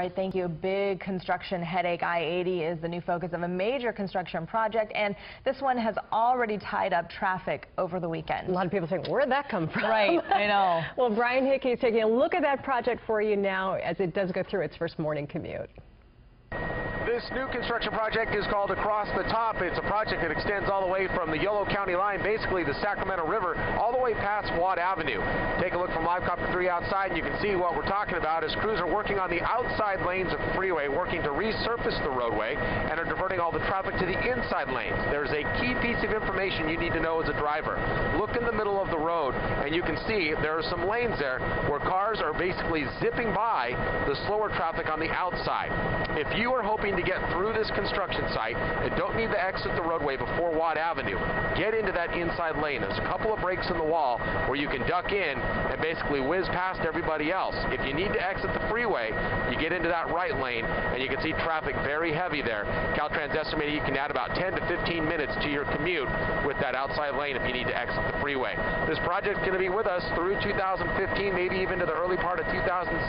Right, thank you. A big construction headache. I-80 is the new focus of a major construction project, and this one has already tied up traffic over the weekend. A lot of people think, where'd that come from? Right, I know. Well, Brian Hickey is taking a look at that project for you now as it does go through its first morning commute. This new construction project is called Across the Top. It's a project that extends all the way from the Yolo County line, basically the Sacramento River, all the way past Watt Avenue. Take a look from LiveCopter 3 outside, and you can see what we're talking about as crews are working on the outside lanes of the freeway, working to resurface the roadway, and are diverting all the traffic to the inside lanes. There's a key piece of information you need to know as a driver. Look in the middle of the road, and you can see there are some lanes there where cars are basically zipping by the slower traffic on the outside. If you are hoping to get through this construction site and don't need to exit the roadway before Watt Avenue, get into that inside lane. There's a couple of breaks in the wall where you can duck in and basically whiz past everybody else. If you need to exit the freeway, you get into that right lane, and you can see traffic very heavy there. Caltrans estimated you can add about 10 to 15 minutes to your commute with that outside lane if you need to exit the freeway. This project's going to be with us through 2015, maybe even to the early part of 2016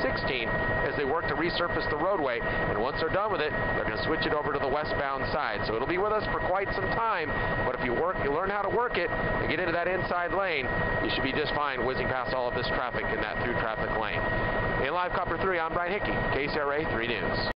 as they work to resurface the roadway, and once they're done with it, they're going to switch it over to the westbound side. So it'll be with us for quite some time, but if you learn how to work it and get into that inside lane, you should be just fine whizzing past all of this traffic in that through traffic lane. In LiveCopter 3, I'm Brian Hickey, KCRA 3 News.